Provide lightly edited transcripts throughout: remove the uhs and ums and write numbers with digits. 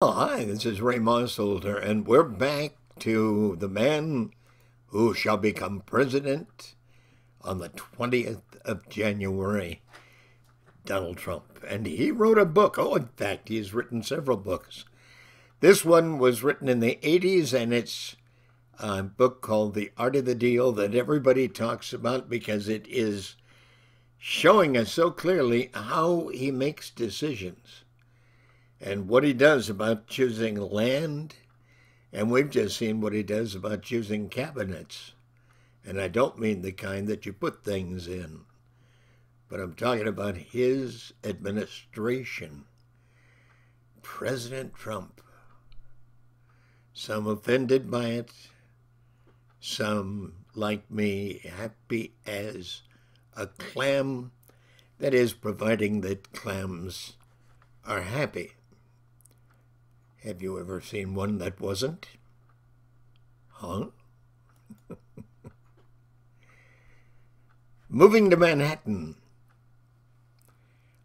Hi, this is Ray Mossholder, and we're back to the man who shall become president on the 20th of January, Donald Trump. And he wrote a book. Oh, in fact, he's written several books. This one was written in the 80s, and it's a book called The Art of the Deal that everybody talks about because it is showing us so clearly how he makes decisions and what he does about choosing land, and we've just seen what he does about choosing cabinets. And I don't mean the kind that you put things in, but I'm talking about his administration. President Trump. Some offended by it, some, like me, happy as a clam, that is, providing that clams are happy. Have you ever seen one that wasn't? Huh? Moving to Manhattan.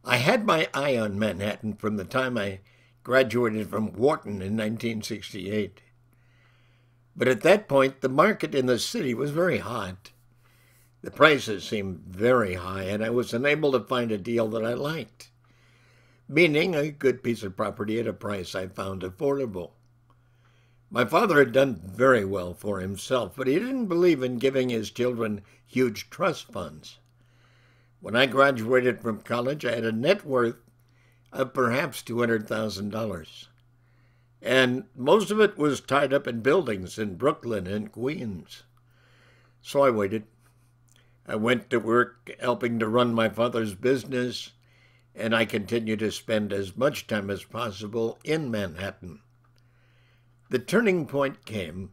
I had my eye on Manhattan from the time I graduated from Wharton in 1968. But at that point, the market in the city was very hot. The prices seemed very high, and I was unable to find a deal that I liked, meaning a good piece of property at a price I found affordable. My father had done very well for himself, but he didn't believe in giving his children huge trust funds. When I graduated from college, I had a net worth of perhaps $200,000, and most of it was tied up in buildings in Brooklyn and Queens. So I waited. I went to work helping to run my father's business, and I continued to spend as much time as possible in Manhattan. The turning point came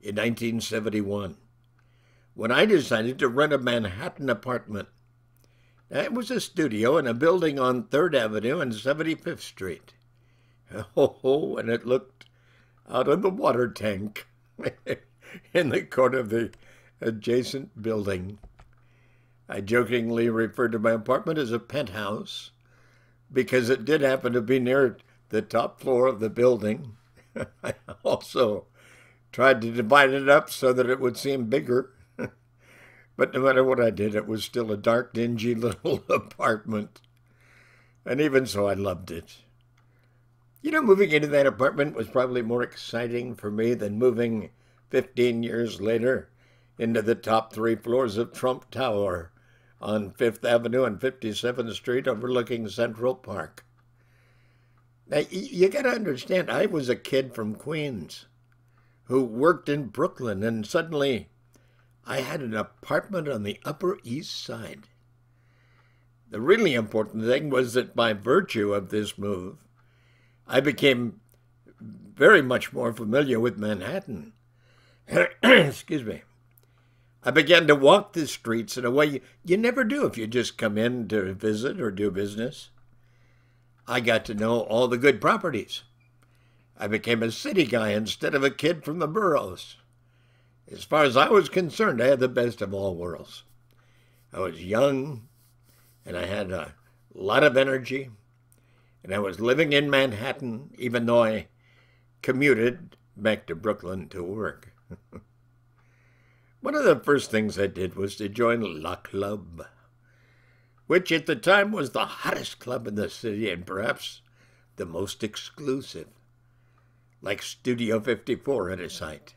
in 1971, when I decided to rent a Manhattan apartment. It was a studio in a building on 3rd Avenue and 75th Street. Oh, and it looked out of the water tank in the corner of the adjacent building. I jokingly referred to my apartment as a penthouse because it did happen to be near the top floor of the building. I also tried to divide it up so that it would seem bigger. But no matter what I did, it was still a dark, dingy little apartment. And even so, I loved it. You know, moving into that apartment was probably more exciting for me than moving 15 years later into the top three floors of Trump Tower on Fifth Avenue and 57th Street overlooking Central Park. Now, you got to understand, I was a kid from Queens who worked in Brooklyn, and suddenly I had an apartment on the Upper East Side. The really important thing was that by virtue of this move, I became very much more familiar with Manhattan. Excuse me. I began to walk the streets in a way you never do if you just come in to visit or do business. I got to know all the good properties. I became a city guy instead of a kid from the boroughs. As far as I was concerned, I had the best of all worlds. I was young, and I had a lot of energy, and I was living in Manhattan, even though I commuted back to Brooklyn to work. One of the first things I did was to join La Club, which at the time was the hottest club in the city and perhaps the most exclusive, like Studio 54 at its height.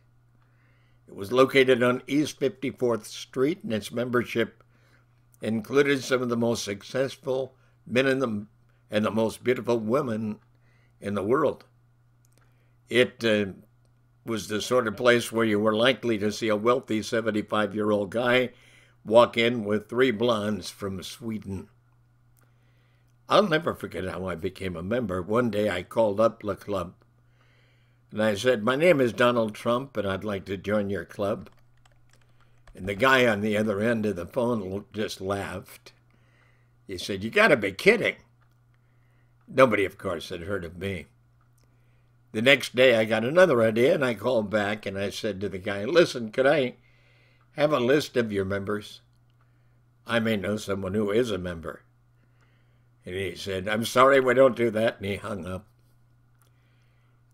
It was located on East 54th Street, and its membership included some of the most successful men and the most beautiful women in the world. It was the sort of place where you were likely to see a wealthy 75-year-old guy walk in with three blondes from Sweden. I'll never forget how I became a member. One day I called up Le Club, and I said, "My name is Donald Trump, and I'd like to join your club." And the guy on the other end of the phone just laughed. He said, "You got to be kidding." Nobody, of course, had heard of me. The next day, I got another idea, and I called back, and I said to the guy, "Listen, could I have a list of your members? I may know someone who is a member." And he said, "I'm sorry, we don't do that," and he hung up.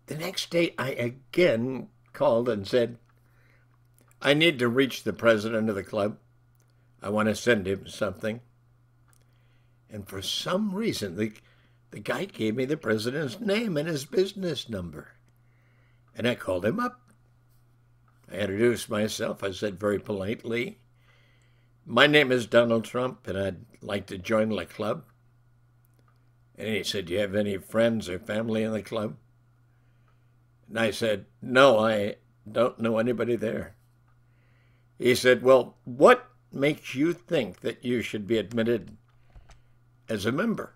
The next day I again called and said, I need to reach the president of the club. I want to send him something. And for some reason, the guy gave me the president's name and his business number. And I called him up. I introduced myself. I said very politely, my name is Donald Trump, and I'd like to join the club. And he said, do you have any friends or family in the club? And I said, no, I don't know anybody there. He said, well, what makes you think that you should be admitted as a member?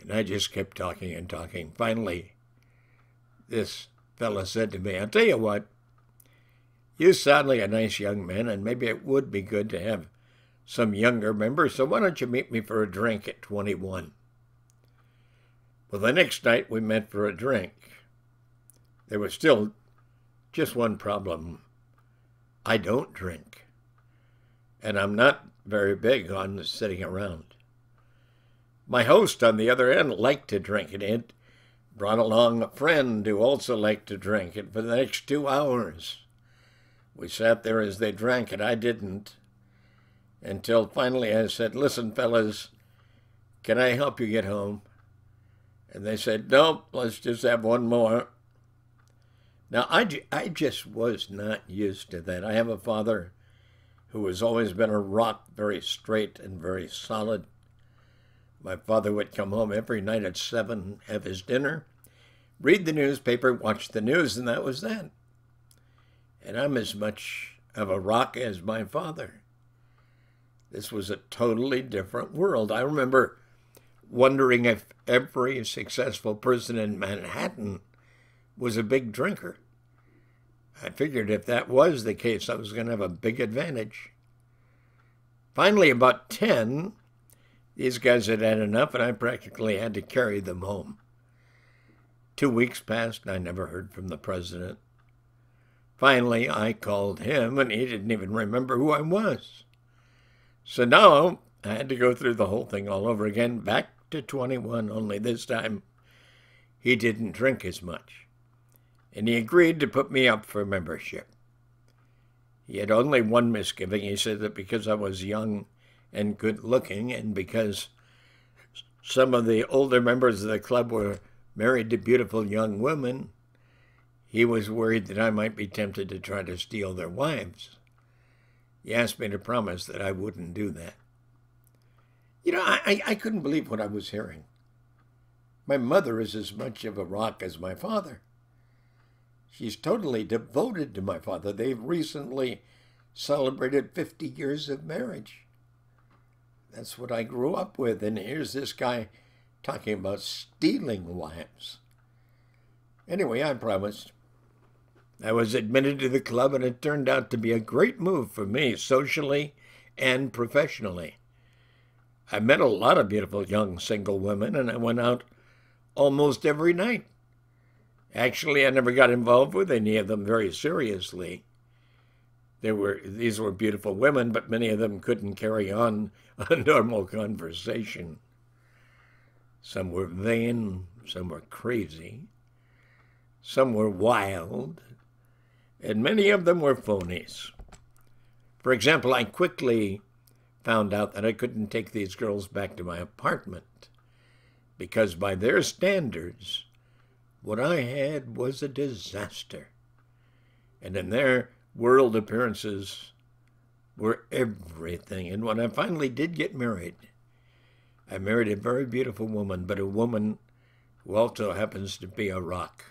And I just kept talking and talking. Finally, this fella said to me, I'll tell you what, you sound like a nice young man, and maybe it would be good to have some younger members, so why don't you meet me for a drink at 21? Well, the next night we met for a drink. There was still just one problem. I don't drink, and I'm not very big on sitting around. My host on the other end liked to drink, and it brought along a friend who also liked to drink, and for the next 2 hours we sat there as they drank, and I didn't, until finally I said, listen, fellas, can I help you get home? And they said, nope, let's just have one more. Now, I just was not used to that. I have a father who has always been a rock, very straight and very solid. My father would come home every night at 7, have his dinner, read the newspaper, watch the news, and that was that. And I'm as much of a rock as my father. This was a totally different world. I remember wondering if every successful person in Manhattan was a big drinker. I figured if that was the case, I was going to have a big advantage. Finally, about 10, these guys had had enough, and I practically had to carry them home. 2 weeks passed, and I never heard from the president. Finally, I called him, and he didn't even remember who I was. So now I had to go through the whole thing all over again, back to 21, only this time he didn't drink as much. And he agreed to put me up for membership. He had only one misgiving. He said that because I was young and good-looking, and because some of the older members of the club were married to beautiful young women, he was worried that I might be tempted to try to steal their wives. He asked me to promise that I wouldn't do that. You know, I couldn't believe what I was hearing. My mother is as much of a rock as my father. She's totally devoted to my father. They've recently celebrated 50 years of marriage. That's what I grew up with, and here's this guy talking about stealing wives. Anyway, I promised. I was admitted to the club, and it turned out to be a great move for me, socially and professionally. I met a lot of beautiful young single women, and I went out almost every night. Actually, I never got involved with any of them very seriously. These were beautiful women, but many of them couldn't carry on a normal conversation. Some were vain, some were crazy, some were wild, and many of them were phonies. For example, I quickly found out that I couldn't take these girls back to my apartment, because by their standards, what I had was a disaster. And in their world, appearances were everything. And when I finally did get married, I married a very beautiful woman, but a woman who also happens to be a rock,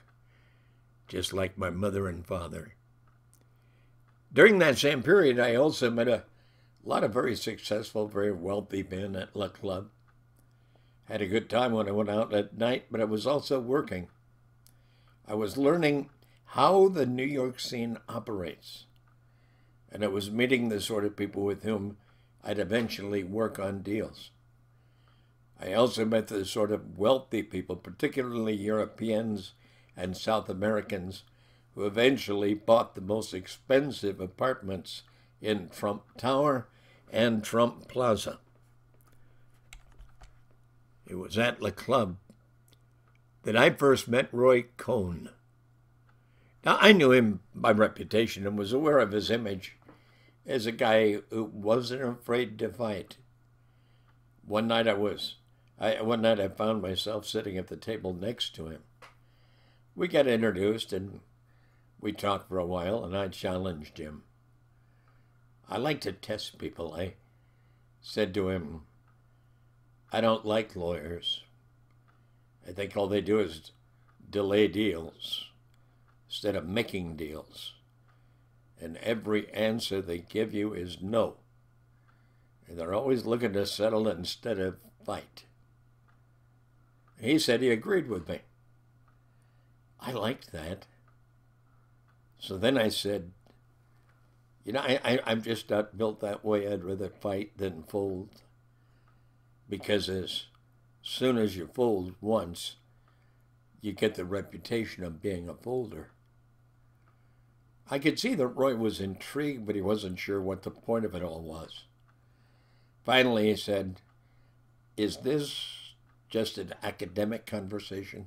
just like my mother and father. During that same period, I also met a lot of very successful, very wealthy men at Le Club. Had a good time when I went out at night, but I was also working. I was learning how the New York scene operates, and I was meeting the sort of people with whom I'd eventually work on deals. I also met the sort of wealthy people, particularly Europeans and South Americans, who eventually bought the most expensive apartments in Trump Tower and Trump Plaza. It was at Le Club that I first met Roy Cohn. Now, I knew him by reputation and was aware of his image as a guy who wasn't afraid to fight. One night I was. One night I found myself sitting at the table next to him. We got introduced and we talked for a while, and I challenged him. I like to test people. I said to him, I don't like lawyers. I think all they do is delay deals instead of making deals. And every answer they give you is no. And they're always looking to settle instead of fight. He said he agreed with me. I liked that. So then I said, you know, I'm just not built that way. I'd rather fight than fold. Because as soon as you fold once, you get the reputation of being a folder. I could see that Roy was intrigued, but he wasn't sure what the point of it all was. Finally, he said, is this just an academic conversation?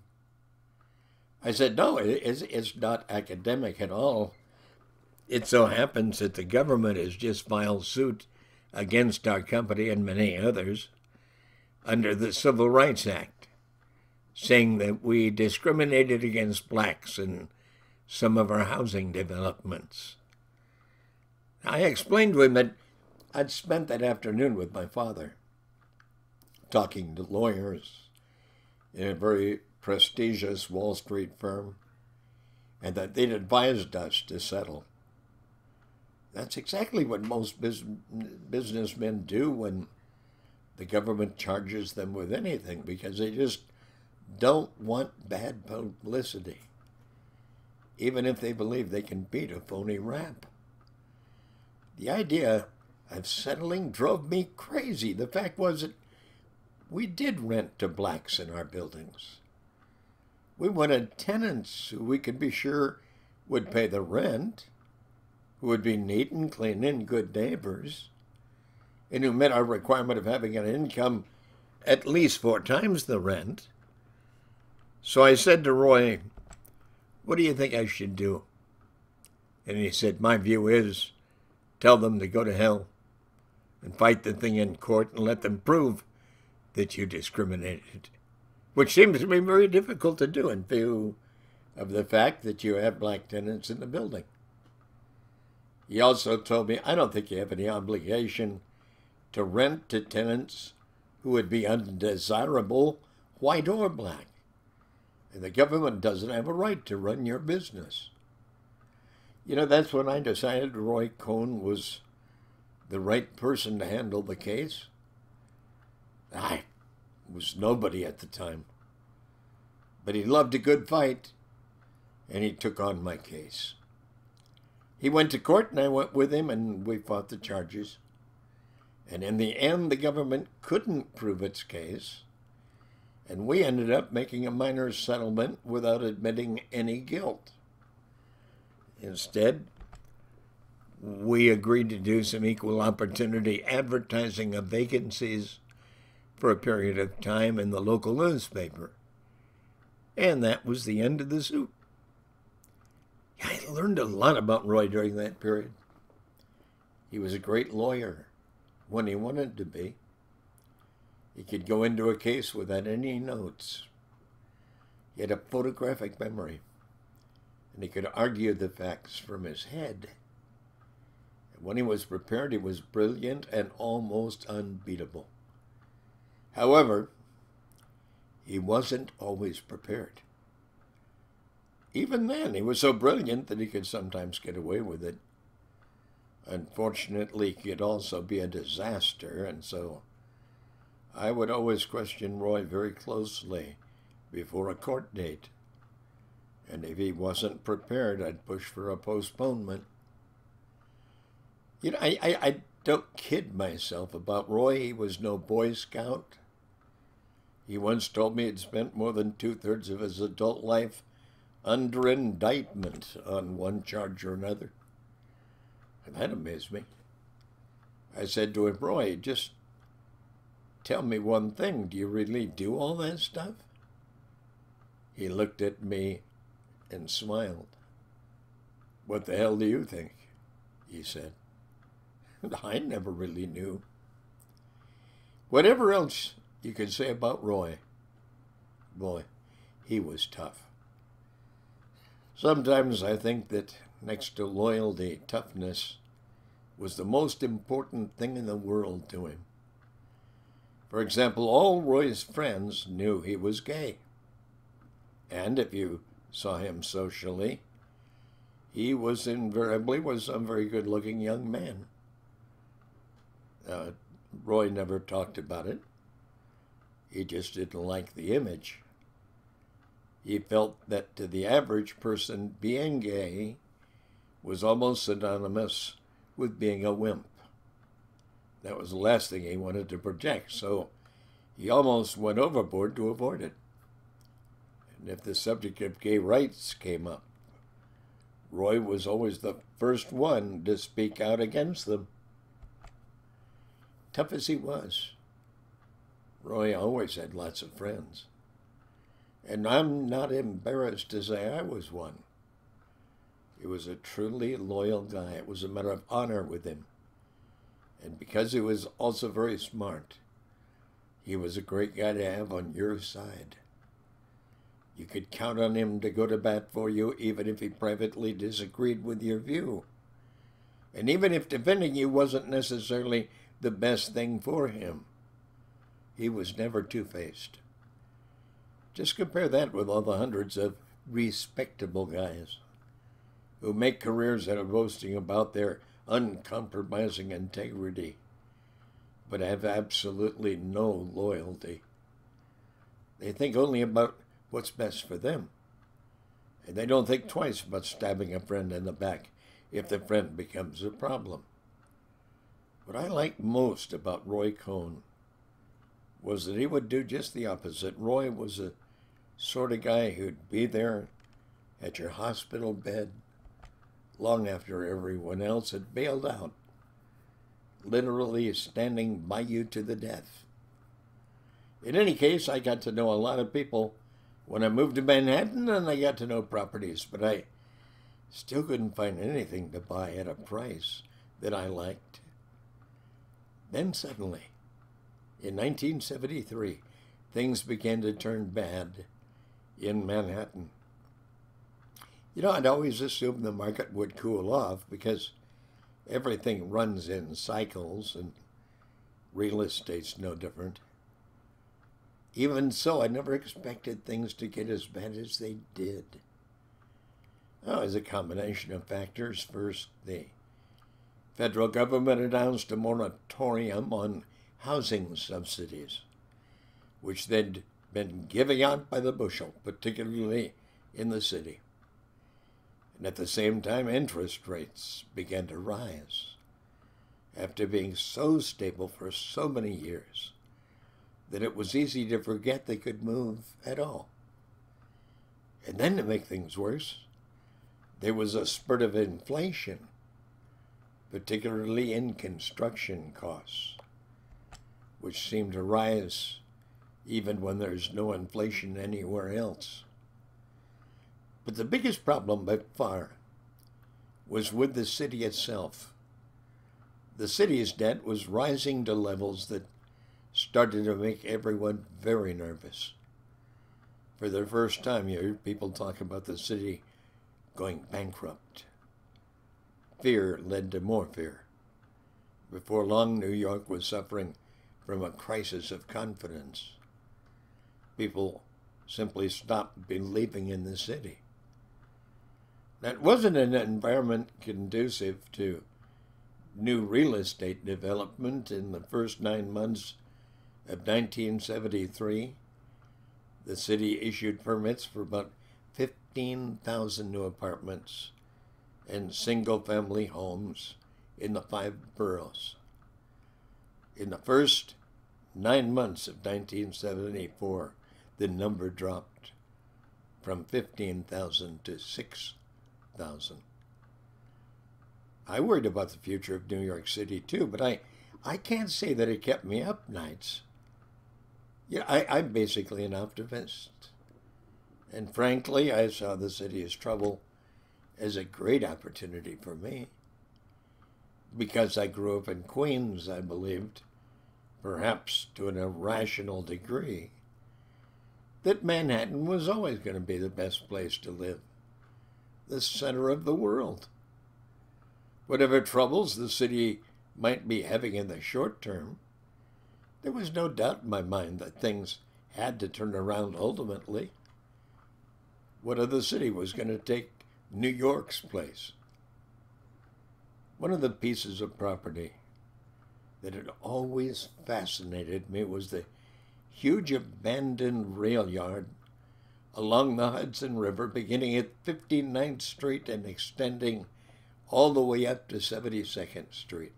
I said, no, it's not academic at all. It so happens that the government has just filed suit against our company and many others under the Civil Rights Act, saying that we discriminated against blacks in some of our housing developments. I explained to him that I'd spent that afternoon with my father, talking to lawyers in a very prestigious Wall Street firm, and that they'd advised us to settle. That's exactly what most businessmen do when the government charges them with anything, because they just don't want bad publicity, even if they believe they can beat a phony rap. The idea of settling drove me crazy. The fact was that we did rent to blacks in our buildings. We wanted tenants who we could be sure would pay the rent, who would be neat and clean and good neighbors, and who met our requirement of having an income at least 4 times the rent. So I said to Roy, what do you think I should do? And he said, my view is, tell them to go to hell and fight the thing in court and let them prove that you discriminated, which seems to be very difficult to do in view of the fact that you have black tenants in the building. He also told me, I don't think you have any obligation to rent to tenants who would be undesirable, white or black. And the government doesn't have a right to run your business. You know, that's when I decided Roy Cohn was the right person to handle the case. I was nobody at the time. But he loved a good fight, and he took on my case. He went to court, and I went with him, and we fought the charges. And in the end, the government couldn't prove its case. And we ended up making a minor settlement without admitting any guilt. Instead, we agreed to do some equal opportunity advertising of vacancies for a period of time in the local newspaper. And that was the end of the suit. I learned a lot about Roy during that period. He was a great lawyer when he wanted to be. He could go into a case without any notes. He had a photographic memory, and he could argue the facts from his head. And when he was prepared, he was brilliant and almost unbeatable. However, he wasn't always prepared. Even then, he was so brilliant that he could sometimes get away with it. Unfortunately, he could also be a disaster, and so I would always question Roy very closely before a court date, and if he wasn't prepared, I'd push for a postponement. You know, I don't kid myself about Roy. He was no Boy Scout. He once told me he'd spent more than 2/3 of his adult life under indictment on one charge or another. And that amazed me. I said to him, Roy, just tell me one thing, do you really do all that stuff? He looked at me and smiled. "What the hell do you think?" he said. I never really knew. Whatever else you could say about Roy, boy, he was tough. Sometimes I think that next to loyalty, toughness was the most important thing in the world to him. For example, all Roy's friends knew he was gay. And if you saw him socially, he was invariably a very good-looking young man. Roy never talked about it. He just didn't like the image. He felt that to the average person, being gay was almost synonymous with being a wimp. That was the last thing he wanted to project, so he almost went overboard to avoid it. And if the subject of gay rights came up, Roy was always the first one to speak out against them. Tough as he was, Roy always had lots of friends. And I'm not embarrassed to say I was one. He was a truly loyal guy. It was a matter of honor with him. And because he was also very smart, he was a great guy to have on your side. You could count on him to go to bat for you, even if he privately disagreed with your view. And even if defending you wasn't necessarily the best thing for him, he was never two-faced. Just compare that with all the hundreds of respectable guys who make careers out of boasting about their uncompromising integrity, but have absolutely no loyalty. They think only about what's best for them, and they don't think twice about stabbing a friend in the back if the friend becomes a problem. What I liked most about Roy Cohn was that he would do just the opposite. Roy was a sort of guy who'd be there at your hospital bed long after everyone else had bailed out, literally standing by you to the death. In any case, I got to know a lot of people when I moved to Manhattan, and I got to know properties, but I still couldn't find anything to buy at a price that I liked. Then suddenly, in 1973, things began to turn bad in Manhattan. You know, I'd always assumed the market would cool off because everything runs in cycles, and real estate's no different. Even so, I never expected things to get as bad as they did. Oh, it was a combination of factors. First, the federal government announced a moratorium on housing subsidies, which they'd been giving out by the bushel, particularly in the city. And at the same time, interest rates began to rise after being so stable for so many years that it was easy to forget they could move at all. And then, to make things worse, there was a spurt of inflation, particularly in construction costs, which seemed to rise even when there's no inflation anywhere else. But the biggest problem by far was with the city itself. The city's debt was rising to levels that started to make everyone very nervous. For the first time, you heard people talk about the city going bankrupt. Fear led to more fear. Before long, New York was suffering from a crisis of confidence. People simply stopped believing in the city. That wasn't an environment conducive to new real estate development. In the first 9 months of 1973, the city issued permits for about 15,000 new apartments and single-family homes in the 5 boroughs. In the first 9 months of 1974, the number dropped from 15,000 to 6,000. I worried about the future of New York City, too, but I can't say that it kept me up nights. Yeah, I'm basically an optimist. And frankly, I saw the city's trouble as a great opportunity for me. Because I grew up in Queens, I believed, perhaps to an irrational degree, that Manhattan was always going to be the best place to live, the center of the world. Whatever troubles the city might be having in the short term, there was no doubt in my mind that things had to turn around ultimately. What other city was going to take New York's place? One of the pieces of property that had always fascinated me was the huge abandoned rail yard along the Hudson River, beginning at 59th Street and extending all the way up to 72nd Street.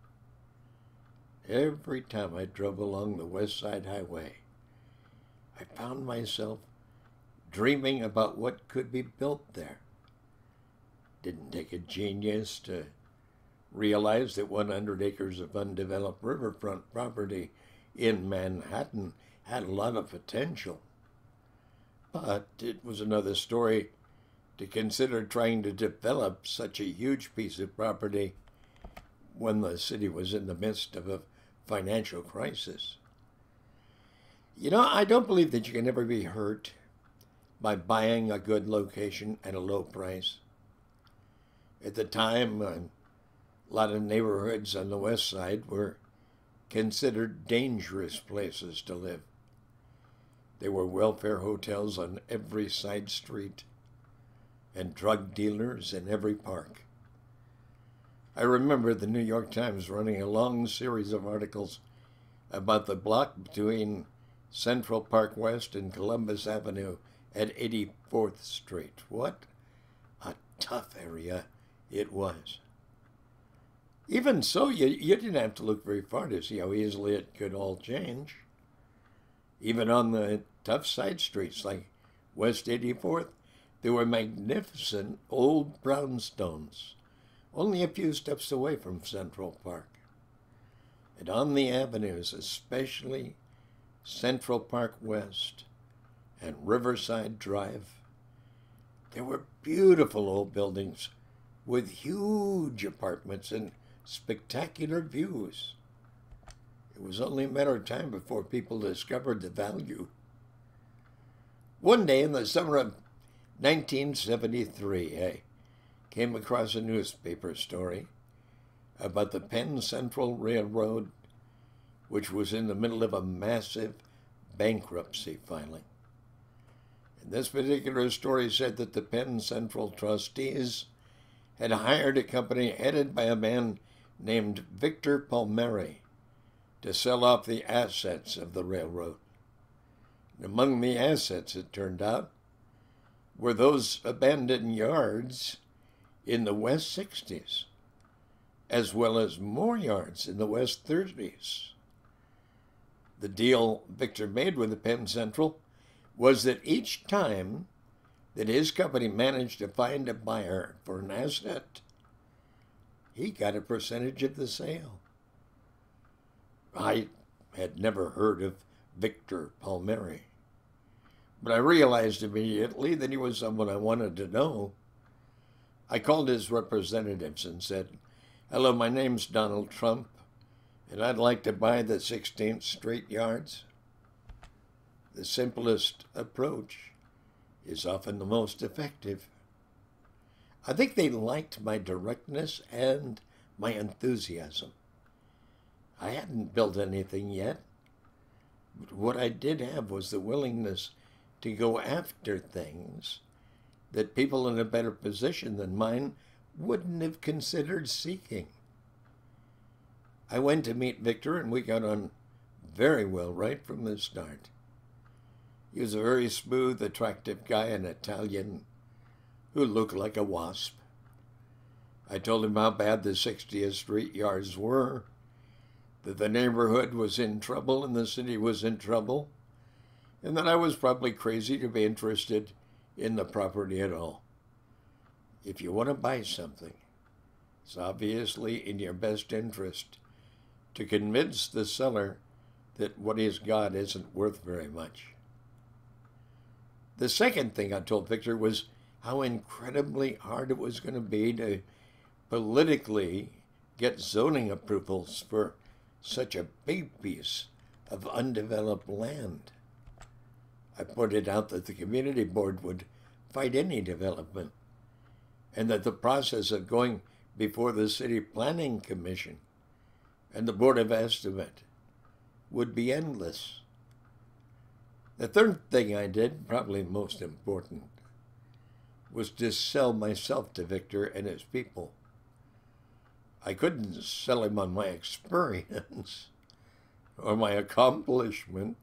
Every time I drove along the West Side Highway, I found myself dreaming about what could be built there. Didn't take a genius to realize that 100 acres of undeveloped riverfront property in Manhattan had a lot of potential. But it was another story to consider trying to develop such a huge piece of property when the city was in the midst of a financial crisis. You know, I don't believe that you can ever be hurt by buying a good location at a low price. At the time, a lot of neighborhoods on the West Side were considered dangerous places to live. There were welfare hotels on every side street and drug dealers in every park. I remember the New York Times running a long series of articles about the block between Central Park West and Columbus Avenue at 84th Street. What a tough area it was. Even so, you didn't have to look very far to see how easily it could all change. Even on the tough side streets like West 84th, there were magnificent old brownstones, only a few steps away from Central Park. And on the avenues, especially Central Park West and Riverside Drive, there were beautiful old buildings with huge apartments and spectacular views. It was only a matter of time before people discovered the value. One day in the summer of 1973, I came across a newspaper story about the Penn Central Railroad, which was in the middle of a massive bankruptcy filing. And this particular story said that the Penn Central trustees had hired a company headed by a man named Victor Palmieri to sell off the assets of the railroad. And among the assets, it turned out, were those abandoned yards in the West 60s, as well as more yards in the West 30s. The deal Victor made with the Penn Central was that each time that his company managed to find a buyer for an asset, he got a percentage of the sale. I had never heard of Victor Palmieri, but I realized immediately that he was someone I wanted to know. I called his representatives and said, "Hello, my name's Donald Trump, and I'd like to buy the 16th Street yards." The simplest approach is often the most effective. I think they liked my directness and my enthusiasm. I hadn't built anything yet, but what I did have was the willingness to go after things that people in a better position than mine wouldn't have considered seeking. I went to meet Victor, and we got on very well right from the start. He was a very smooth, attractive guy, an Italian, who looked like a wasp. I told him how bad the 60th Street yards were, that the neighborhood was in trouble and the city was in trouble, and that I was probably crazy to be interested in the property at all. If you want to buy something, it's obviously in your best interest to convince the seller that what he's got isn't worth very much. The second thing I told Victor was how incredibly hard it was going to be to politically get zoning approvals for such a big piece of undeveloped land. I pointed out that the community board would fight any development, and that the process of going before the City Planning Commission and the Board of Estimate would be endless. The third thing I did, probably most important, was to sell myself to Victor and his people. I couldn't sell him on my experience or my accomplishment,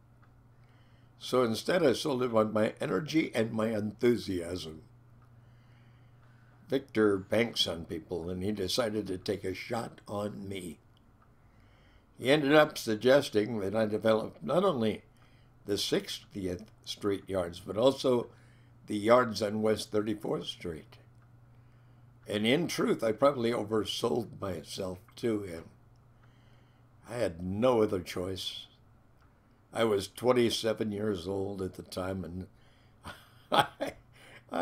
so instead I sold him on my energy and my enthusiasm. Victor banks on people, and he decided to take a shot on me. He ended up suggesting that I develop not only the 60th Street yards, but also the yards on West 34th Street. And in truth, I probably oversold myself to him. I had no other choice. I was 27 years old at the time, and I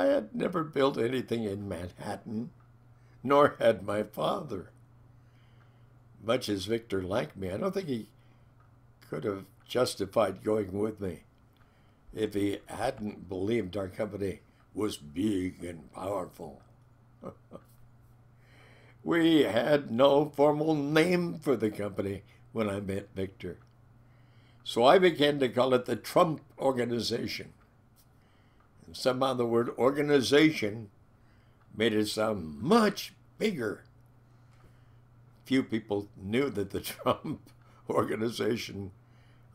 had never built anything in Manhattan, nor had my father. Much as Victor liked me, I don't think he could have justified going with me if he hadn't believed our company was big and powerful. We had no formal name for the company when I met Victor, so I began to call it the Trump Organization. And somehow the word organization made it sound much bigger. Few people knew that the Trump Organization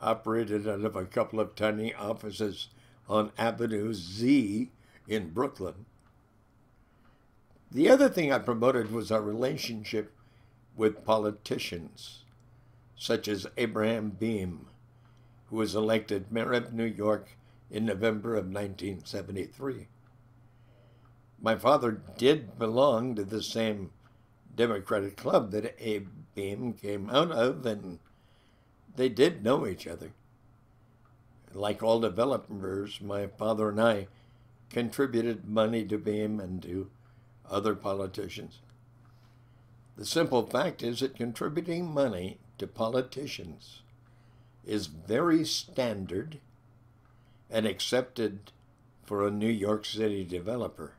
operated out of a couple of tiny offices on Avenue Z in Brooklyn. The other thing I promoted was our relationship with politicians, such as Abraham Beam, who was elected mayor of New York in November of 1973. My father did belong to the same Democratic club that Abe Beam came out of, and they did know each other. Like all developers, my father and I contributed money to Beam and to other politicians. The simple fact is that contributing money to politicians is very standard and accepted for a New York City developer.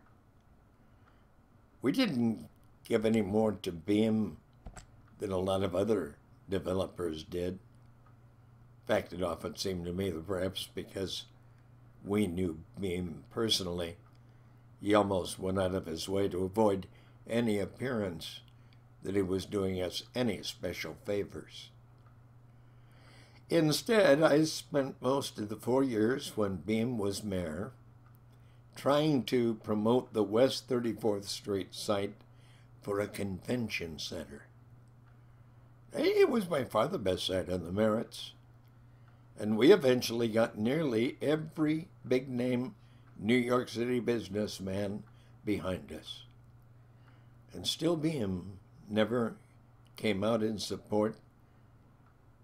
We didn't give any more to Beam than a lot of other developers did. In fact, it often seemed to me that perhaps because we knew Beam personally, he almost went out of his way to avoid any appearance that he was doing us any special favors. Instead, I spent most of the 4 years when Beam was mayor trying to promote the West 34th Street site for a convention center. It was by far the best site on the merits, and we eventually got nearly every big-name New York City businessman behind us. And still Beam never came out in support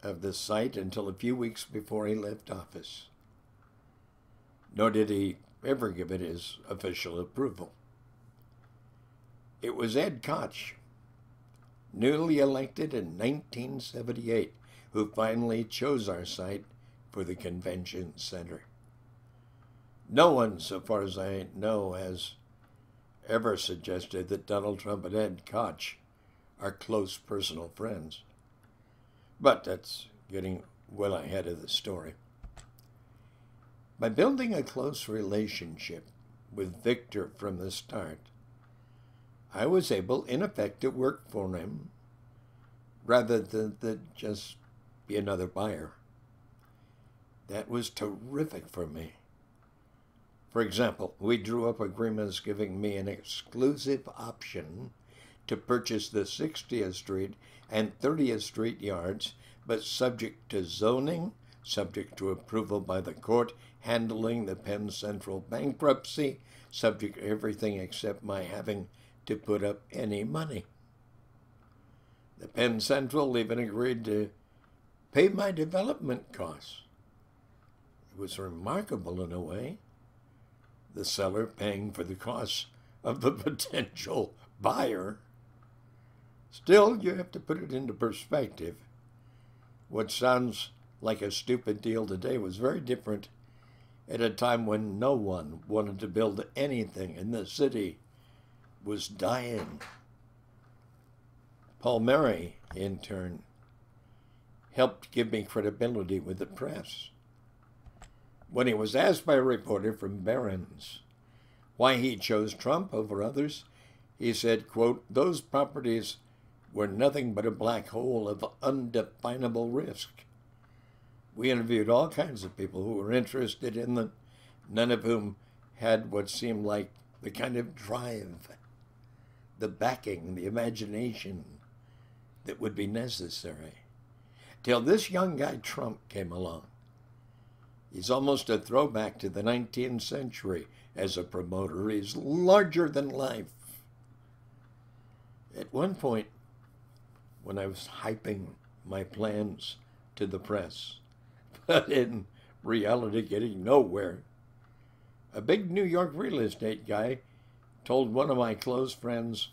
of the site until a few weeks before he left office. Nor did he ever give it his official approval. It was Ed Koch, newly elected in 1978, who finally chose our site for the convention center. No one, so far as I know, has ever suggested that Donald Trump and Ed Koch are close personal friends. But that's getting well ahead of the story. By building a close relationship with Victor from the start, I was able, in effect, to work for him rather than just be another buyer. That was terrific for me. For example, we drew up agreements giving me an exclusive option to purchase the 60th Street and 30th Street yards, but subject to zoning, subject to approval by the court handling the Penn Central bankruptcy, subject to everything except my having to put up any money. The Penn Central even agreed to pay my development costs. It was remarkable in a way. the seller paying for the costs of the potential buyer. Still, you have to put it into perspective. What sounds like a stupid deal today was very different at a time when no one wanted to build anything and the city was dying. Paul Murray, in turn, helped give me credibility with the press. When he was asked by a reporter from Barron's why he chose Trump over others, he said, quote, "Those properties were nothing but a black hole of undefinable risk." We interviewed all kinds of people who were interested in them, none of whom had what seemed like the kind of drive, the backing, the imagination that would be necessary. Till this young guy Trump came along. He's almost a throwback to the 19th century as a promoter. He's larger than life. At one point, when I was hyping my plans to the press, but in reality getting nowhere, a big New York real estate guy told one of my close friends,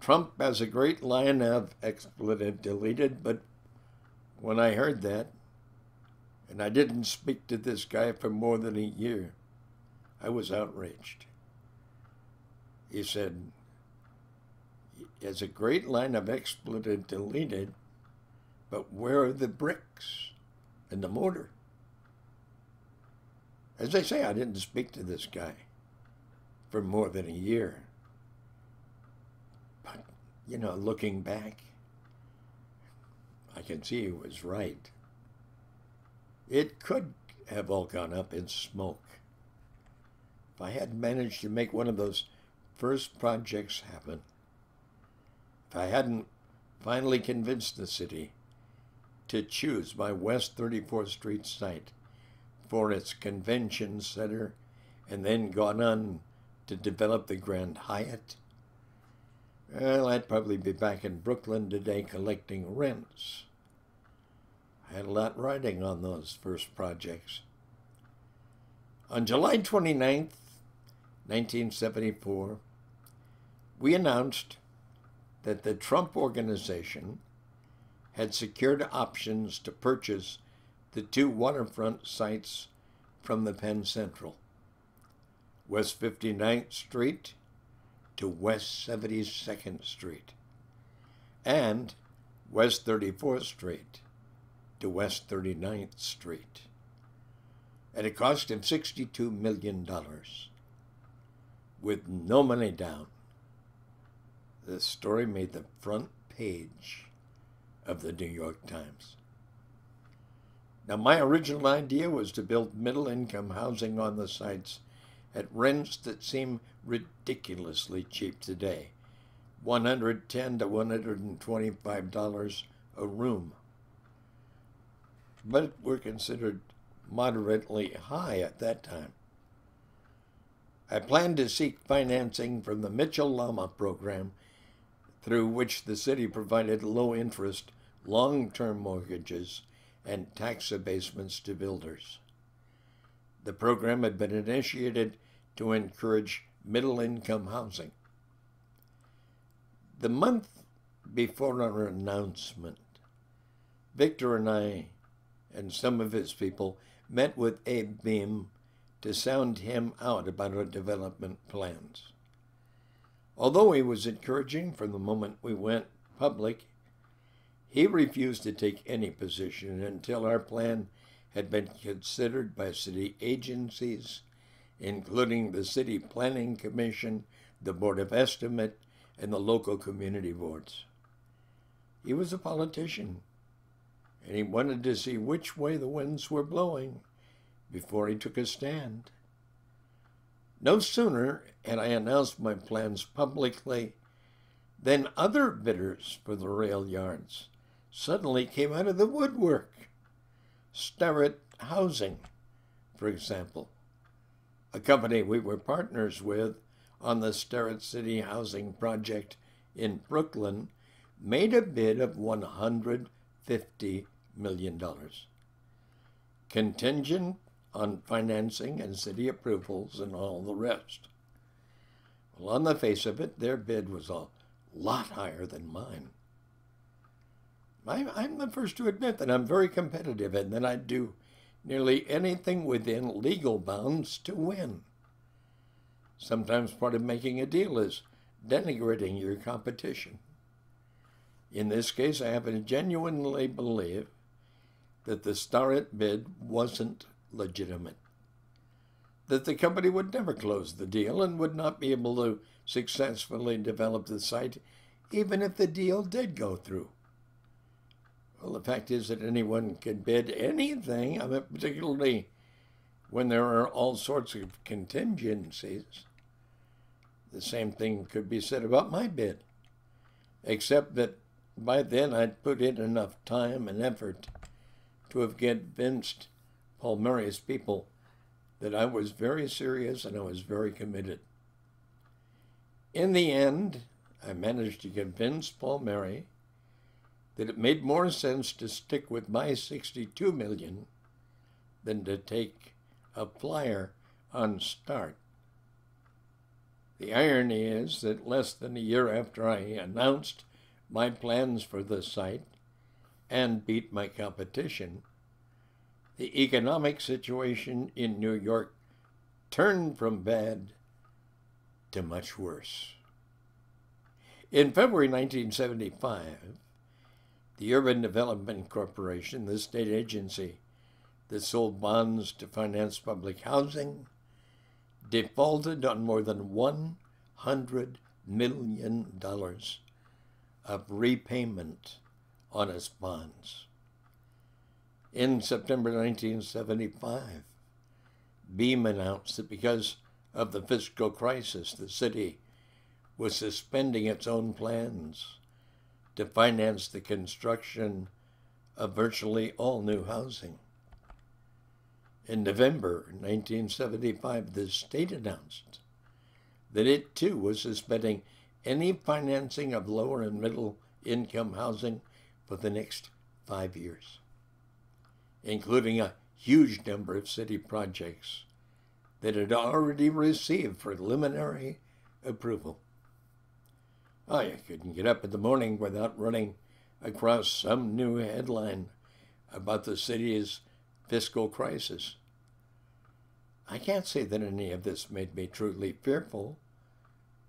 "Trump has a great line of expletive deleted," but when I heard that, and I didn't speak to this guy for more than a year, I was outraged. He said, "He has a great line of expletive deleted, but where are the bricks and the mortar?" As I say, I didn't speak to this guy for more than a year. But, you know, looking back, I can see he was right. It could have all gone up in smoke if I had managed to make one of those first projects happen. If I hadn't finally convinced the city to choose my West 34th Street site for its convention center and then gone on to develop the Grand Hyatt, well, I'd probably be back in Brooklyn today collecting rents. I had a lot riding on those first projects. On July 29th, 1974, we announced that the Trump Organization had secured options to purchase the two waterfront sites from the Penn Central, West 59th Street to West 72nd Street, and West 34th Street to West 39th Street, at a cost of $62 million, with no money down. The story made the front page of the New York Times. Now, my original idea was to build middle-income housing on the sites at rents that seem ridiculously cheap today, $110 to $125 a room, but were considered moderately high at that time. I planned to seek financing from the Mitchell-Lama program, through which the city provided low-interest, long-term mortgages and tax abatements to builders. The program had been initiated to encourage middle-income housing. The month before our announcement, Victor and I and some of his people met with Abe Beam to sound him out about our development plans. Although he was encouraging from the moment we went public, he refused to take any position until our plan had been considered by city agencies, including the City Planning Commission, the Board of Estimate, and the local community boards. He was a politician, and he wanted to see which way the winds were blowing before he took a stand. No sooner had I announced my plans publicly than other bidders for the rail yards suddenly came out of the woodwork. Starrett Housing, for example, a company we were partners with on the Starrett City housing project in Brooklyn, made a bid of $150 million, contingent on financing and city approvals and all the rest. Well, on the face of it, their bid was a lot higher than mine. I'm the first to admit that I'm very competitive and that I'd do nearly anything within legal bounds to win. Sometimes part of making a deal is denigrating your competition. In this case, I happen to genuinely believe that the Starrett bid wasn't legitimate, that the company would never close the deal and would not be able to successfully develop the site, even if the deal did go through. Well, the fact is that anyone can bid anything, I mean, particularly when there are all sorts of contingencies. The same thing could be said about my bid, except that by then I'd put in enough time and effort to have convinced Paul Murray's people that I was very serious and I was very committed. In the end, I managed to convince Paul Murray that it made more sense to stick with my $62 million than to take a flyer on Start. The irony is that less than a year after I announced my plans for the site and beat my competition, the economic situation in New York turned from bad to much worse. In February 1975, the Urban Development Corporation, the state agency that sold bonds to finance public housing, defaulted on more than $100 million of repayment on its bonds. In September 1975, Beam announced that because of the fiscal crisis, the city was suspending its own plans to finance the construction of virtually all new housing. In November 1975, the state announced that it too was suspending any financing of lower and middle income housing for the next 5 years, including a huge number of city projects that had already received preliminary approval. I couldn't get up in the morning without running across some new headline about the city's fiscal crisis. I can't say that any of this made me truly fearful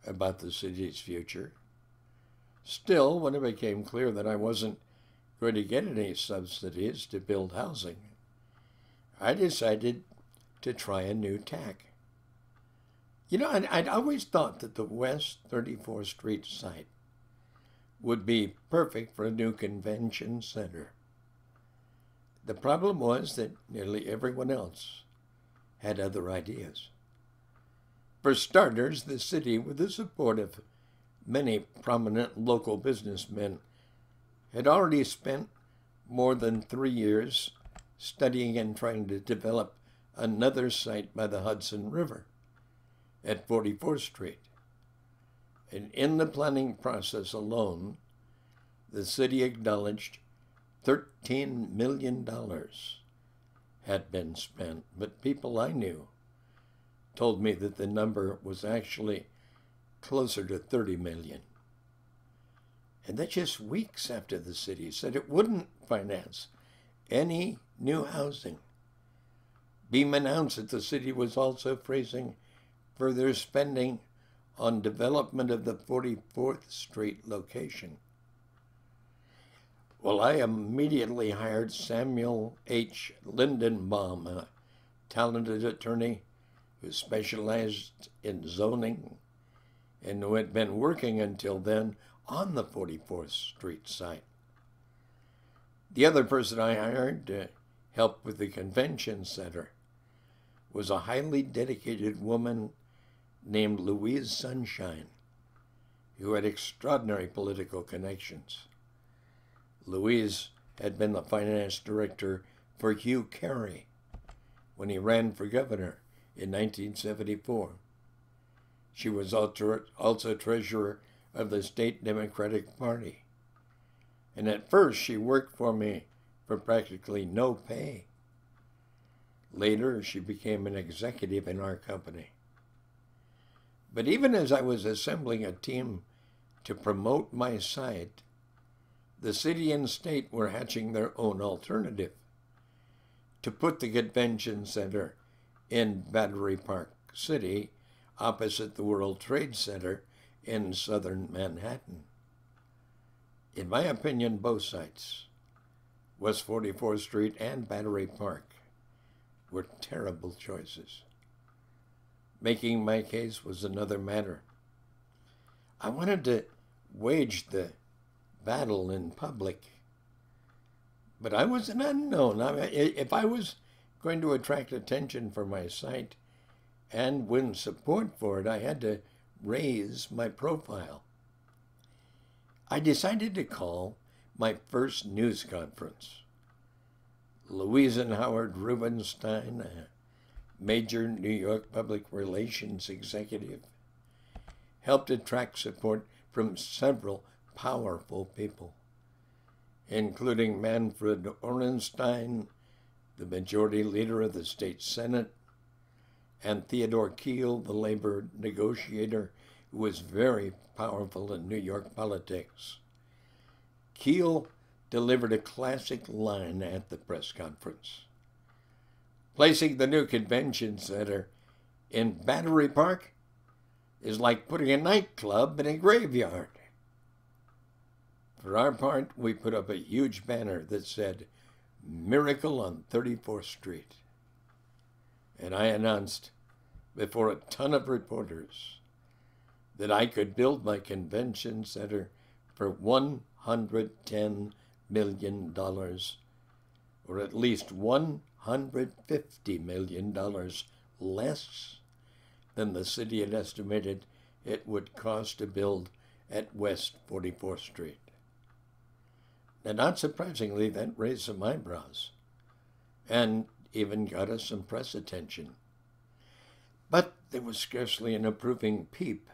about the city's future. Still, when it became clear that I wasn't going to get any subsidies to build housing, I decided to try a new tack. You know, I'd always thought that the West 34th Street site would be perfect for a new convention center. The problem was that nearly everyone else had other ideas. For starters, the city, with the support of many prominent local businessmen, had already spent more than 3 years studying and trying to develop another site by the Hudson River at 44th Street. And in the planning process alone, the city acknowledged $13 million had been spent, but people I knew told me that the number was actually closer to $30 million. And that's just weeks after the city said it wouldn't finance any new housing. Beam announced that the city was also freezing further spending on development of the 44th Street location. Well, I immediately hired Samuel H. Lindenbaum, a talented attorney who specialized in zoning and who had been working until then on the 44th Street site. The other person I hired to help with the convention center was a highly dedicated woman named Louise Sunshine, who had extraordinary political connections. Louise had been the finance director for Hugh Carey when he ran for governor in 1974. She was also treasurer of the State Democratic Party. And at first, she worked for me for practically no pay. Later, she became an executive in our company. But even as I was assembling a team to promote my site, the city and state were hatching their own alternative to put the convention center in Battery Park City opposite the World Trade Center in southern Manhattan. In my opinion, both sites, West 44th Street and Battery Park, were terrible choices. Making my case was another matter. I wanted to wage the battle in public, but I was an unknown. If I was going to attract attention for my site and win support for it, I had to raise my profile. I decided to call my first news conference. Louise and Howard Rubenstein, a major New York public relations executive, helped attract support from several powerful people, including Manfred Orenstein, the majority leader of the state Senate, and Theodore Kheel, the labor negotiator, who was very powerful in New York politics. Kheel delivered a classic line at the press conference. Placing the new convention center in Battery Park is like putting a nightclub in a graveyard. For our part, we put up a huge banner that said, "Miracle on 34th Street." And I announced before a ton of reporters that I could build my convention center for $110 million, or at least $150 million less than the city had estimated it would cost to build at West 44th Street. And not surprisingly, that raised some eyebrows and even got us some press attention. But there was scarcely an approving peep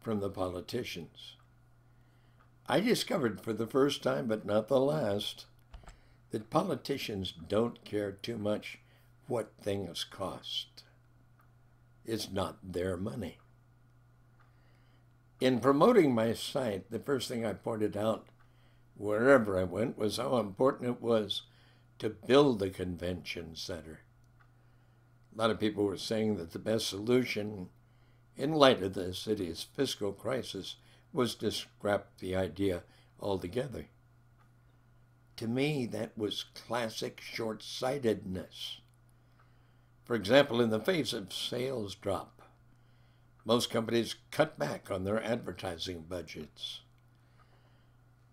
from the politicians. I discovered for the first time, but not the last, that politicians don't care too much what things cost. It's not their money. In promoting my site, the first thing I pointed out wherever I went was how important it was to build the convention center. A lot of people were saying that the best solution, in light of the city's fiscal crisis, was to scrap the idea altogether. To me, that was classic short-sightedness. For example, in the face of sales drop, most companies cut back on their advertising budgets.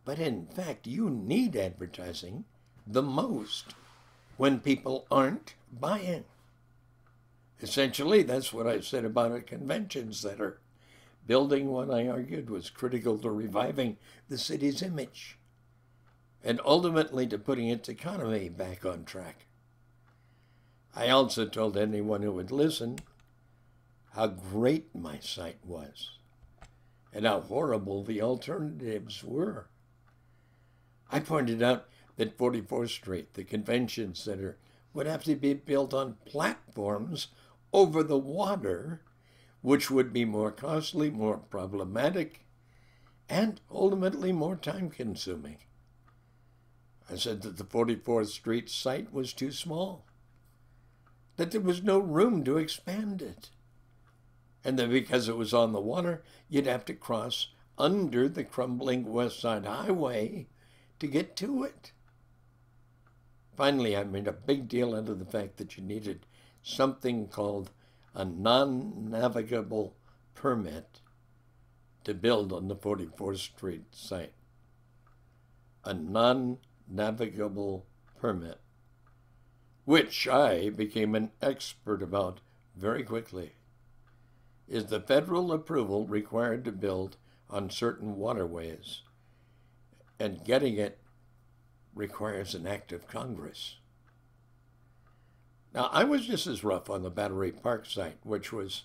But in fact, you need advertising the most when people aren't buying. Essentially, that's what I said about a convention center. Building what I argued was critical to reviving the city's image and ultimately to putting its economy back on track. I also told anyone who would listen how great my site was and how horrible the alternatives were. I pointed out that 44th Street, the convention center, would have to be built on platforms over the water, which would be more costly, more problematic, and ultimately more time-consuming. I said that the 44th Street site was too small, that there was no room to expand it, and that because it was on the water, you'd have to cross under the crumbling West Side Highway to get to it. Finally, I made a big deal out of the fact that you needed something called a non-navigable permit to build on the 44th Street site. A non-navigable permit, which I became an expert about very quickly, is the federal approval required to build on certain waterways, and getting it requires an act of Congress. Now, I was just as rough on the Battery Park site, which was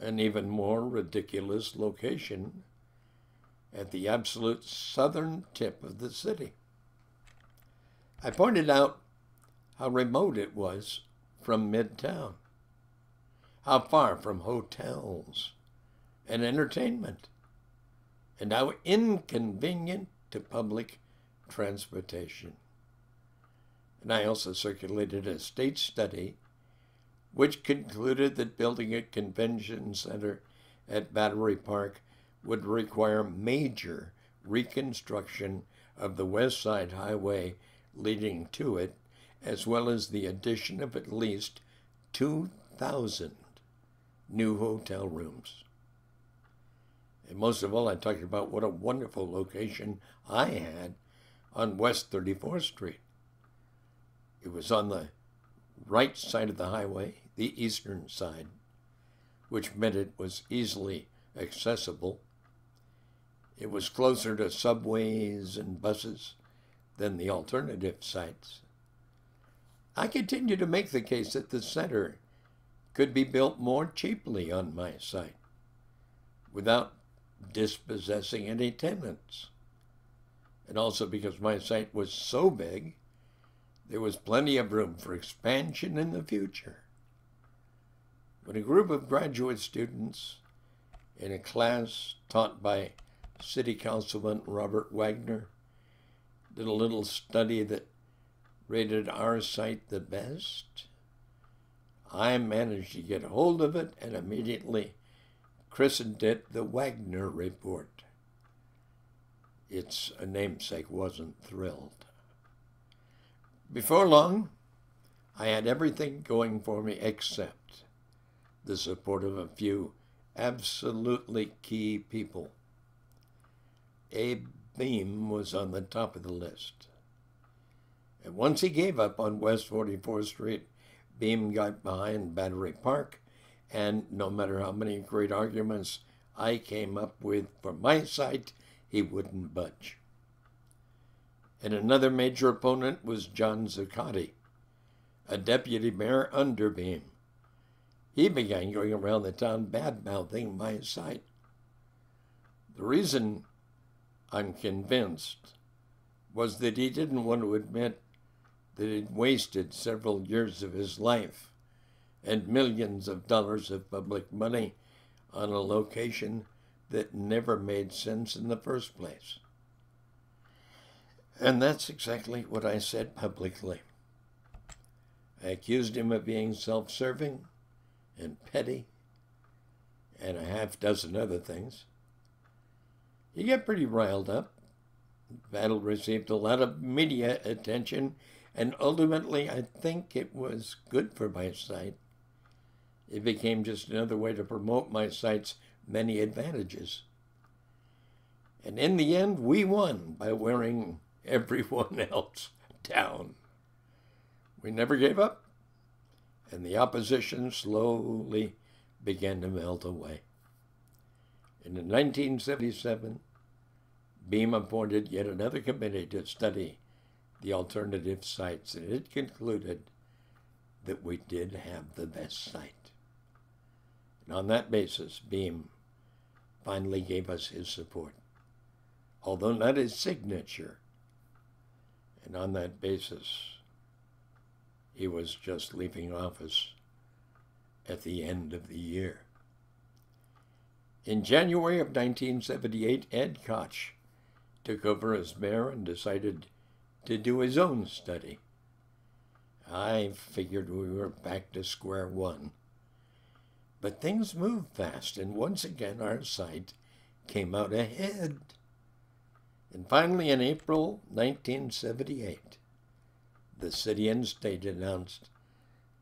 an even more ridiculous location at the absolute southern tip of the city. I pointed out how remote it was from Midtown? How far from hotels and entertainment? And how inconvenient to public transportation. And I also circulated a state study which concluded that building a convention center at Battery Park would require major reconstruction of the West Side Highway leading to it, as well as the addition of at least 2,000 new hotel rooms. And most of all, I talked about what a wonderful location I had on West 34th Street. It was on the right side of the highway, the eastern side, which meant it was easily accessible. It was closer to subways and buses than the alternative sites. I continued to make the case that the center could be built more cheaply on my site, without dispossessing any tenants. And also because my site was so big, there was plenty of room for expansion in the future. When a group of graduate students in a class taught by City Councilman Robert Wagner did a little study that rated our site the best, I managed to get hold of it and immediately christened it the Wagner Report. Its namesake wasn't thrilled. Before long, I had everything going for me except the support of a few absolutely key people. Abe Beam was on the top of the list. And once he gave up on West 44th Street, Beam got behind Battery Park, and no matter how many great arguments I came up with for my site, he wouldn't budge. And another major opponent was John Zuccotti, a deputy mayor under Beam. He began going around the town bad-mouthing my site. The reason, I'm convinced, was that he didn't want to admit that he'd wasted several years of his life and millions of dollars of public money on a location that never made sense in the first place. And that's exactly what I said publicly. I accused him of being self-serving and petty and a half dozen other things. He got pretty riled up. The battle received a lot of media attention, and ultimately I think it was good for my site. It became just another way to promote my site's many advantages. And in the end, we won by wearing everyone else down. We never gave up, and the opposition slowly began to melt away. And in 1977, Beam appointed yet another committee to study the alternative sites, and it concluded that we did have the best site. And on that basis, Beam finally gave us his support, although not his signature. And on that basis, he was just leaving office at the end of the year. In January of 1978, Ed Koch took over as mayor and decided to do his own study. I figured we were back to square one. But things moved fast, and once again our site came out ahead. And finally, in April 1978, the city and state announced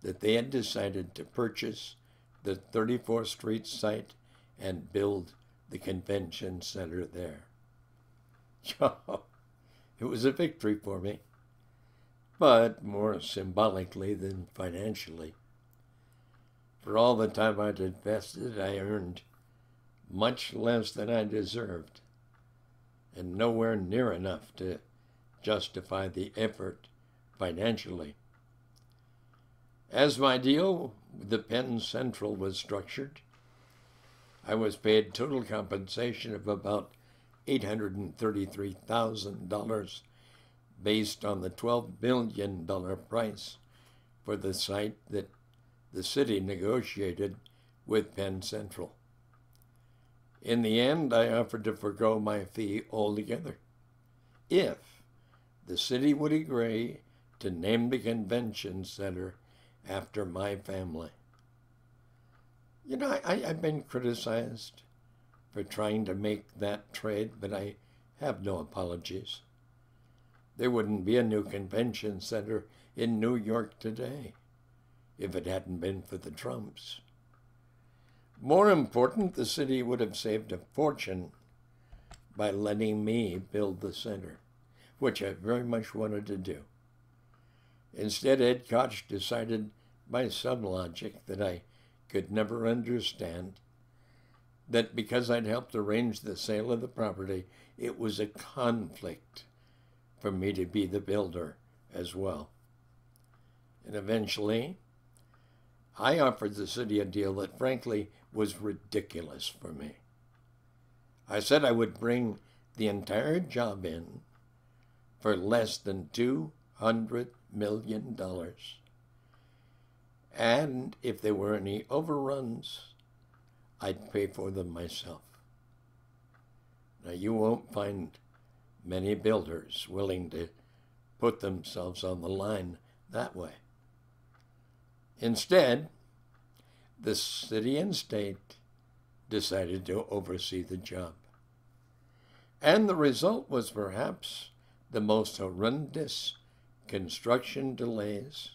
that they had decided to purchase the 34th Street site and build the convention center there. It was a victory for me, but more symbolically than financially. For all the time I'd invested, I earned much less than I deserved, and nowhere near enough to justify the effort financially. As my deal with the Penn Central was structured, I was paid total compensation of about $833,000 based on the $12 million price for the site that the city negotiated with Penn Central. In the end, I offered to forgo my fee altogether if the city would agree to name the convention center after my family. You know, I've been criticized for trying to make that trade, but I have no apologies. There wouldn't be a new convention center in New York today if it hadn't been for the Trumps. More important, the city would have saved a fortune by letting me build the center, which I very much wanted to do. Instead, Ed Koch decided by some logic that I could never understand that because I'd helped arrange the sale of the property, it was a conflict for me to be the builder as well. And eventually, I offered the city a deal that, frankly, was ridiculous for me. I said I would bring the entire job in for less than $200 million. And if there were any overruns, I'd pay for them myself. Now, you won't find many builders willing to put themselves on the line that way. Instead, the city and state decided to oversee the job. And the result was perhaps the most horrendous construction delays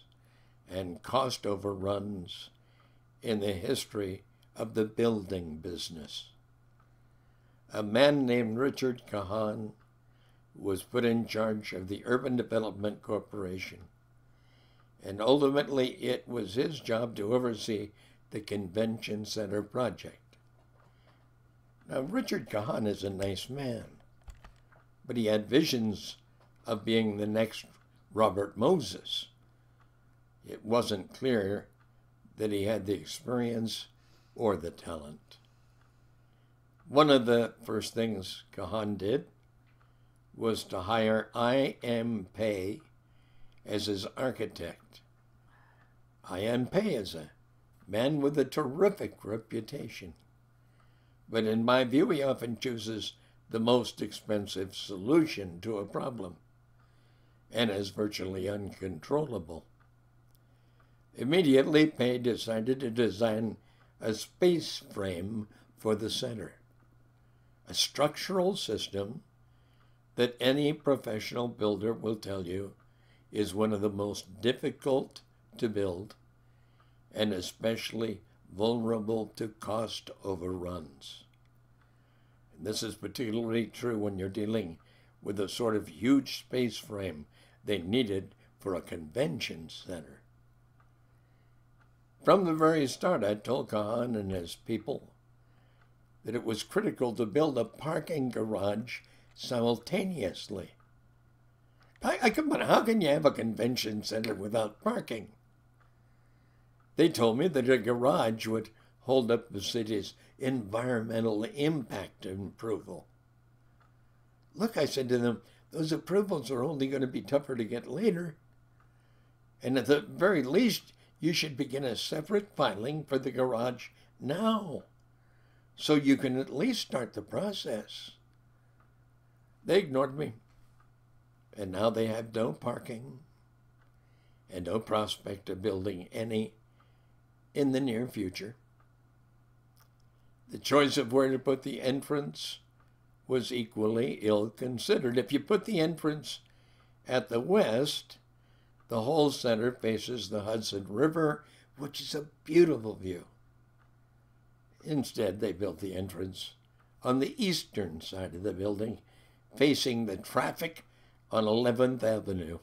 and cost overruns in the history of the building business. A man named Richard Kahan was put in charge of the Urban Development Corporation, and ultimately it was his job to oversee the convention center project. Now, Richard Kahan is a nice man, but he had visions of being the next Robert Moses. It wasn't clear that he had the experience or the talent. One of the first things Kahan did was to hire I.M. Pei as his architect. I.M. Pei is a man with a terrific reputation, but in my view, he often chooses the most expensive solution to a problem and is virtually uncontrollable. Immediately, Pei decided to design a space frame for the center, a structural system that any professional builder will tell you is one of the most difficult to build and especially vulnerable to cost overruns. And this is particularly true when you're dealing with the sort of huge space frame they needed for a convention center. From the very start, I told Kahan and his people that it was critical to build a parking garage simultaneously. How can you have a convention center without parking? They told me that a garage would hold up the city's environmental impact approval. Look, I said to them, those approvals are only going to be tougher to get later. And at the very least, you should begin a separate filing for the garage now, so you can at least start the process. They ignored me, and now they have no parking and no prospect of building any in the near future. The choice of where to put the entrance was equally ill-considered. If you put the entrance at the west, the whole center faces the Hudson River, which is a beautiful view. Instead, they built the entrance on the eastern side of the building, facing the traffic on 11th Avenue.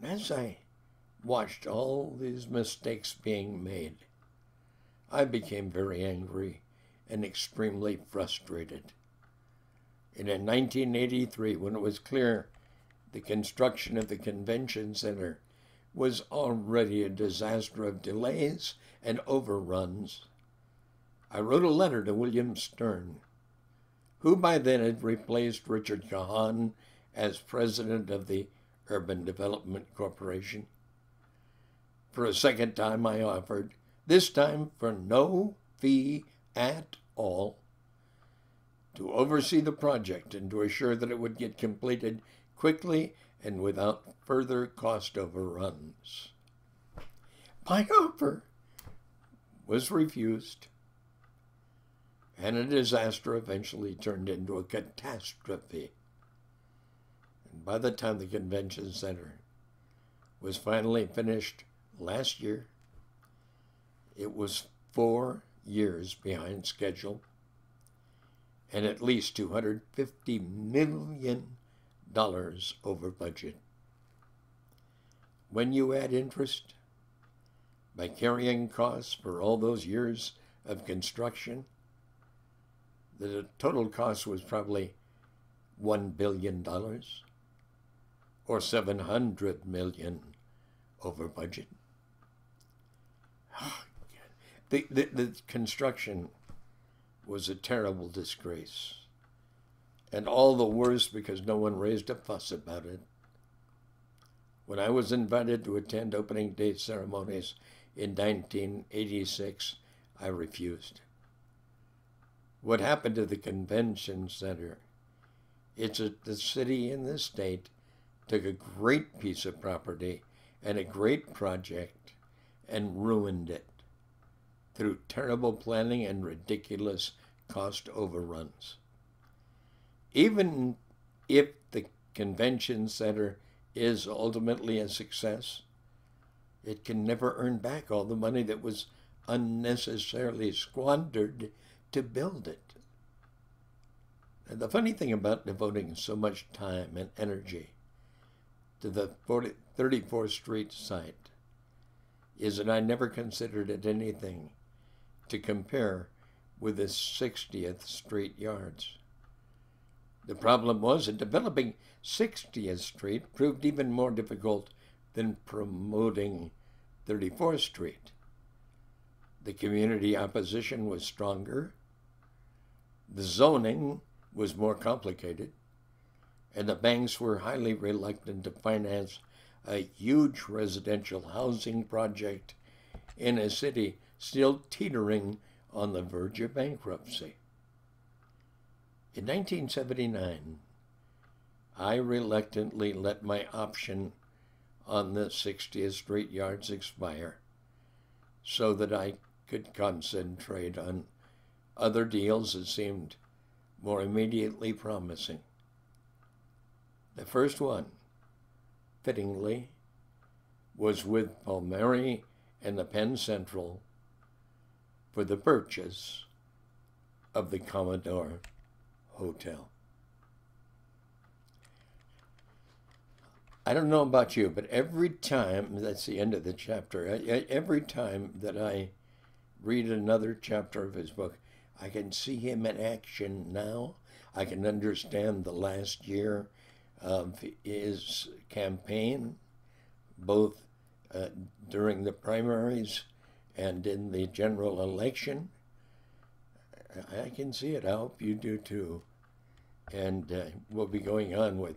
And as I watched all these mistakes being made, I became very angry and extremely frustrated. And in 1983, when it was clear the construction of the convention center was already a disaster of delays and overruns, I wrote a letter to William Stern, who by then had replaced Richard Kahan as president of the Urban Development Corporation, For a second time I offered, this time for no fee at all, to oversee the project and to assure that it would get completed quickly and without further cost overruns. My offer was refused, and a disaster eventually turned into a catastrophe. And by the time the convention center was finally finished last year, it was 4 years behind schedule, and at least $250 million over budget. When you add interest, by carrying costs for all those years of construction, the total cost was probably $1 billion or $700 million over budget. The construction was a terrible disgrace, and all the worse because no one raised a fuss about it. When I was invited to attend opening day ceremonies in 1986, I refused. What happened to the convention center? It's that the city and the state took a great piece of property and a great project and ruined it through terrible planning and ridiculous cost overruns. Even if the convention center is ultimately a success, it can never earn back all the money that was unnecessarily squandered to build it. And the funny thing about devoting so much time and energy to the 34th Street site is that I never considered it anything to compare with the 60th Street yards. The problem was that developing 60th Street proved even more difficult than promoting 34th Street. The community opposition was stronger, the zoning was more complicated, and the banks were highly reluctant to finance a huge residential housing project in a city still teetering on the verge of bankruptcy. In 1979, I reluctantly let my option on the 60th Street yards expire so that I could concentrate on other deals that seemed more immediately promising. The first one, fittingly, was with Palmieri and the Penn Central for the purchase of the Commodore Hotel. I don't know about you, but every time, that's the end of the chapter, every time that I read another chapter of his book, I can see him in action now. I can understand the last year of his campaign, both during the primaries and in the general election. I can see it. I hope you do too. And we'll be going on with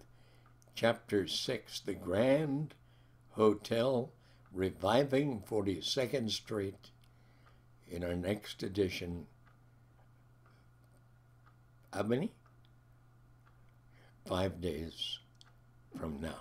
Chapter 6, The Grand Hotel, Reviving 42nd Street, in our next edition. How many? 5 days from now.